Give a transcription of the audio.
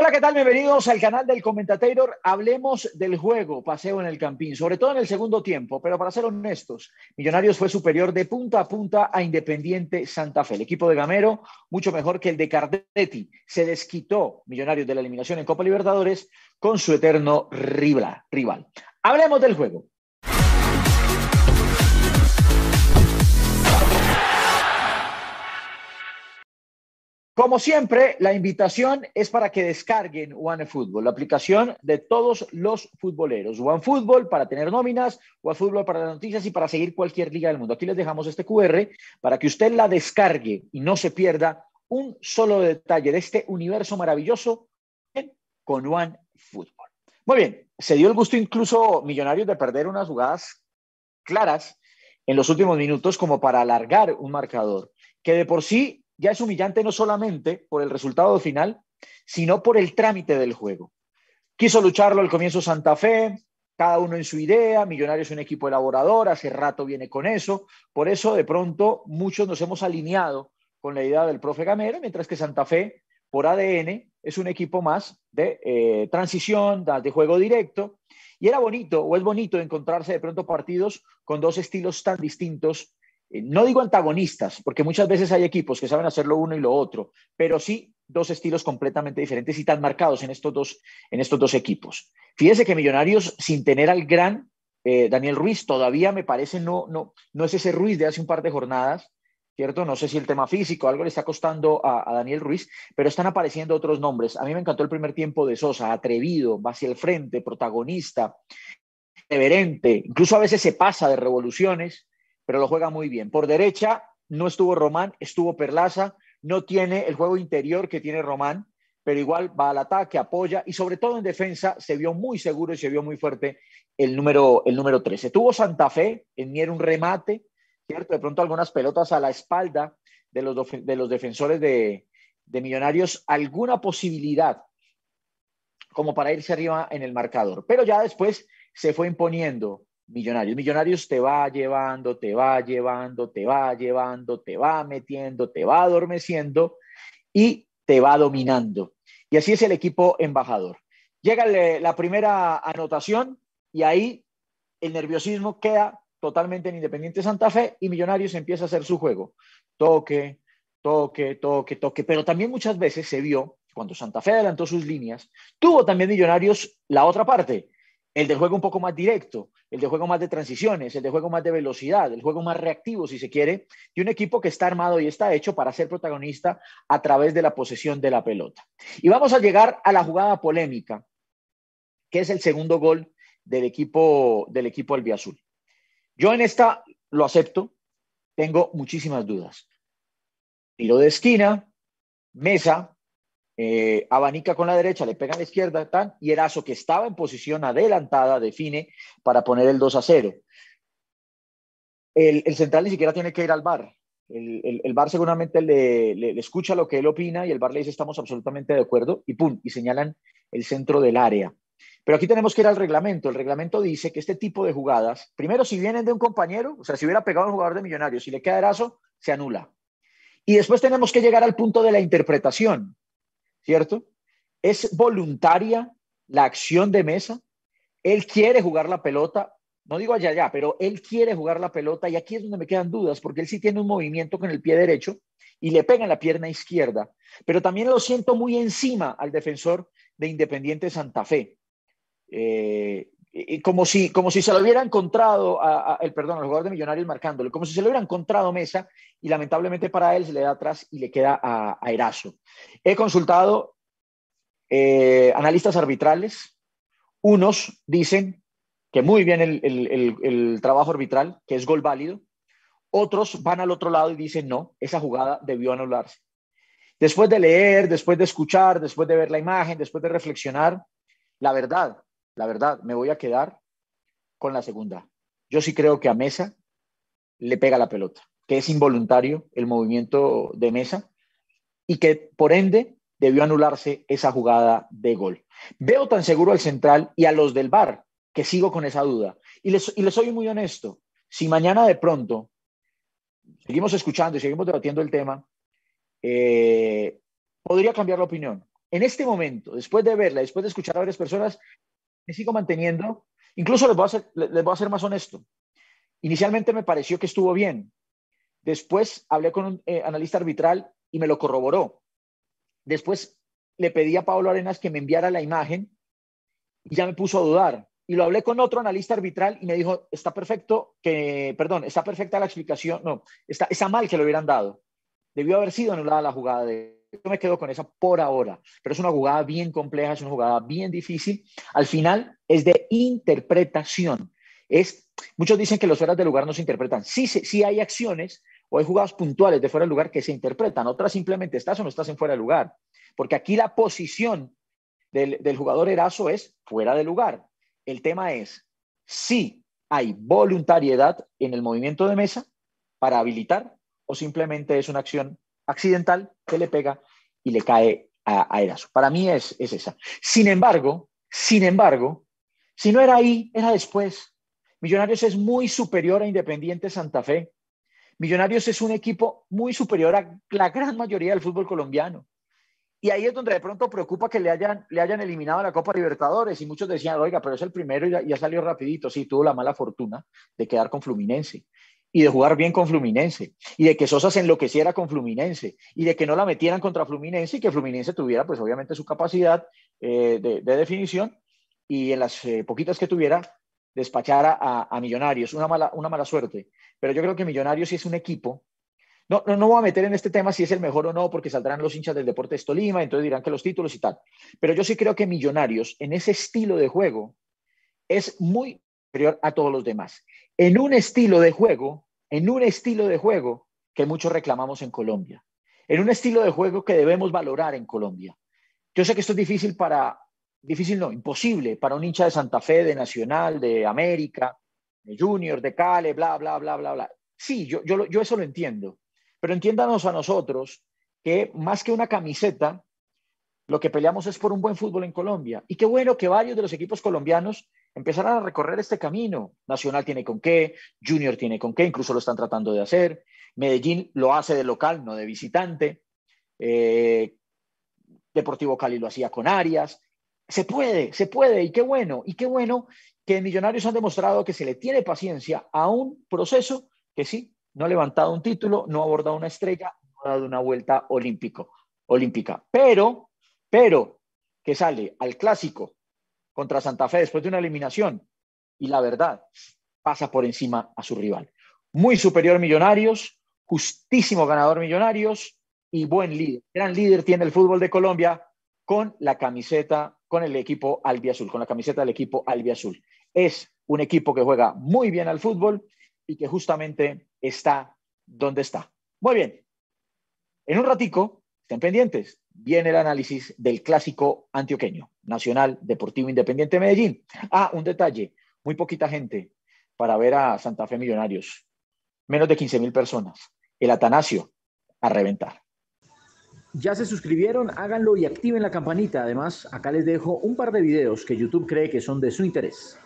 Hola, ¿qué tal? Bienvenidos al canal del Comentator. Hablemos del juego, paseo en el Campín, sobre todo en el segundo tiempo, pero para ser honestos, Millonarios fue superior de punta a punta a Independiente Santa Fe. El equipo de Gamero, mucho mejor que el de Cardetti. Se desquitó Millonarios de la eliminación en Copa Libertadores con su eterno rival. Hablemos del juego. Como siempre, la invitación es para que descarguen OneFootball, la aplicación de todos los futboleros. OneFootball para tener nóminas, OneFootball para las noticias y para seguir cualquier liga del mundo. Aquí les dejamos este QR para que usted la descargue y no se pierda un solo detalle de este universo maravilloso con OneFootball. Muy bien, se dio el gusto incluso Millonarios de perder unas jugadas claras en los últimos minutos como para alargar un marcador que de por sí ya es humillante no solamente por el resultado final, sino por el trámite del juego. Quiso lucharlo al comienzo Santa Fe, cada uno en su idea. Millonarios es un equipo elaborador, hace rato viene con eso. Por eso, de pronto, muchos nos hemos alineado con la idea del profe Gamero, mientras que Santa Fe, por ADN, es un equipo más de transición, de juego directo. Y era bonito, o es bonito, encontrarse de pronto partidos con dos estilos tan distintos. No digo antagonistas, porque muchas veces hay equipos que saben hacerlo uno y lo otro, pero sí dos estilos completamente diferentes y tan marcados en estos dos equipos. Fíjese que Millonarios, sin tener al gran Daniel Ruiz, todavía me parece no es ese Ruiz de hace un par de jornadas, ¿cierto? No sé si el tema físico, algo le está costando a Daniel Ruiz, pero están apareciendo otros nombres. A mí me encantó el primer tiempo de Sosa, atrevido, va hacia el frente, protagonista, reverente, incluso a veces se pasa de revoluciones, pero lo juega muy bien. Por derecha no estuvo Román, estuvo Perlaza, no tiene el juego interior que tiene Román, pero igual va al ataque, apoya, y sobre todo en defensa se vio muy seguro y se vio muy fuerte el número 13. Tuvo Santa Fe en Mier un remate, ¿cierto? De pronto algunas pelotas a la espalda de los defensores de Millonarios, alguna posibilidad como para irse arriba en el marcador, pero ya después se fue imponiendo Millonarios te va llevando, te va metiendo, te va adormeciendo y te va dominando. Y así es el equipo embajador. Llega la primera anotación y ahí el nerviosismo queda totalmente en Independiente Santa Fe y Millonarios empieza a hacer su juego. Toque. Pero también muchas veces se vio, cuando Santa Fe adelantó sus líneas, tuvo también Millonarios la otra parte. El de juego un poco más directo, el de juego más de transiciones, el de juego más de velocidad, el juego más reactivo, si se quiere, y un equipo que está armado y está hecho para ser protagonista a través de la posesión de la pelota. Y vamos a llegar a la jugada polémica, que es el segundo gol del equipo albiazul. Yo en esta, lo acepto, tengo muchísimas dudas. Tiro de esquina, Mesa abanica con la derecha, le pega a la izquierda, y Herazo, que estaba en posición adelantada, define para poner el 2-0. El central ni siquiera tiene que ir al VAR. El VAR seguramente le escucha lo que él opina y el VAR le dice estamos absolutamente de acuerdo y ¡pum! Y señalan el centro del área. Pero aquí tenemos que ir al reglamento. El reglamento dice que este tipo de jugadas, primero si vienen de un compañero, o sea, si hubiera pegado a un jugador de Millonarios, si le queda Herazo, se anula. Y después tenemos que llegar al punto de la interpretación. ¿Cierto? ¿Es voluntaria la acción de Mesa? Él quiere jugar la pelota, no digo allá, pero él quiere jugar la pelota y aquí es donde me quedan dudas, porque él sí tiene un movimiento con el pie derecho y le pega en la pierna izquierda, pero también lo siento muy encima al defensor de Independiente Santa Fe. Como si se lo hubiera encontrado, al jugador de Millonarios marcándolo, como si se lo hubiera encontrado Mesa y lamentablemente para él se le da atrás y le queda a Herazo. He consultado analistas arbitrales, unos dicen que muy bien el trabajo arbitral, que es gol válido, otros van al otro lado y dicen no, esa jugada debió anularse. Después de leer, después de escuchar, después de ver la imagen, después de reflexionar, la verdad, me voy a quedar con la segunda. Yo sí creo que a Mesa le pega la pelota, que es involuntario el movimiento de Mesa y que, por ende, debió anularse esa jugada de gol. Veo tan seguro al central y a los del VAR que sigo con esa duda. Y les soy muy honesto. Si mañana de pronto seguimos escuchando y seguimos debatiendo el tema, podría cambiar la opinión. en este momento, después de verla, después de escuchar a varias personas, me sigo manteniendo. Incluso les voy a ser más honesto. Inicialmente me pareció que estuvo bien. Después hablé con un analista arbitral y me lo corroboró. Después le pedí a Pablo Arenas que me enviara la imagen y ya me puso a dudar. Y lo hablé con otro analista arbitral y me dijo, está perfecto que, perdón, está perfecta la explicación. No, está mal que lo hubieran dado. Debió haber sido anulada la jugada de... Yo me quedo con esa por ahora, pero es una jugada bien compleja, es una jugada bien difícil. Al final es de interpretación. Muchos dicen que los fueras de lugar no se interpretan. Sí hay acciones o hay jugadas puntuales de fuera de lugar que se interpretan. Otras simplemente estás o no estás en fuera de lugar. Porque aquí la posición del jugador Herazo es fuera de lugar. El tema es si hay voluntariedad en el movimiento de Mesa para habilitar o simplemente es una acción accidental que le pega y le cae a Herazo. Para mí es esa. Sin embargo, si no era ahí, era después. Millonarios es muy superior a Independiente Santa Fe. Millonarios es un equipo muy superior a la gran mayoría del fútbol colombiano. Y ahí es donde de pronto preocupa que le hayan eliminado la Copa Libertadores. Y muchos decían, oiga, pero es el primero y ya salió rapidito. Sí, tuvo la mala fortuna de quedar con Fluminense. Y de jugar bien con Fluminense, y de que Sosa se enloqueciera con Fluminense, y de que no la metieran contra Fluminense, y que Fluminense tuviera, pues obviamente, su capacidad de definición, y en las poquitas que tuviera, despachara a Millonarios. Una mala suerte. Pero yo creo que Millonarios sí es un equipo. No voy a meter en este tema si es el mejor o no, porque saldrán los hinchas del Deportes Tolima, entonces dirán que los títulos y tal. Pero yo sí creo que Millonarios, en ese estilo de juego, es muy superior a todos los demás. En un estilo de juego que muchos reclamamos en Colombia, en un estilo de juego que debemos valorar en Colombia. Yo sé que esto es imposible para un hincha de Santa Fe, de Nacional, de América, de Junior, de Cali, bla, bla, bla, bla, bla. Sí, yo eso lo entiendo, pero entiéndanos a nosotros que más que una camiseta, lo que peleamos es por un buen fútbol en Colombia. Y qué bueno que varios de los equipos colombianos empezarán a recorrer este camino. Nacional tiene con qué, Junior tiene con qué, incluso lo están tratando de hacer. Medellín lo hace de local, no de visitante. Deportivo Cali lo hacía con Arias. Se puede, y qué bueno que Millonarios han demostrado que se le tiene paciencia a un proceso que sí, no ha levantado un título, no ha abordado una estrella, no ha dado una vuelta olímpica. Pero que sale al clásico contra Santa Fe después de una eliminación y la verdad pasa por encima a su rival. Muy superior Millonarios, justísimo ganador Millonarios y buen líder. Gran líder tiene el fútbol de Colombia con la camiseta, con el equipo albiazul, con la camiseta del equipo albiazul. Es un equipo que juega muy bien al fútbol y que justamente está donde está. Muy bien. En un ratico, estén pendientes. Viene el análisis del clásico antioqueño, Nacional, Deportivo Independiente de Medellín. Ah, un detalle, muy poquita gente para ver a Santa Fe Millonarios. Menos de 15.000 personas. El Atanasio a reventar. ¿Ya se suscribieron? Háganlo y activen la campanita. Además, acá les dejo un par de videos que YouTube cree que son de su interés.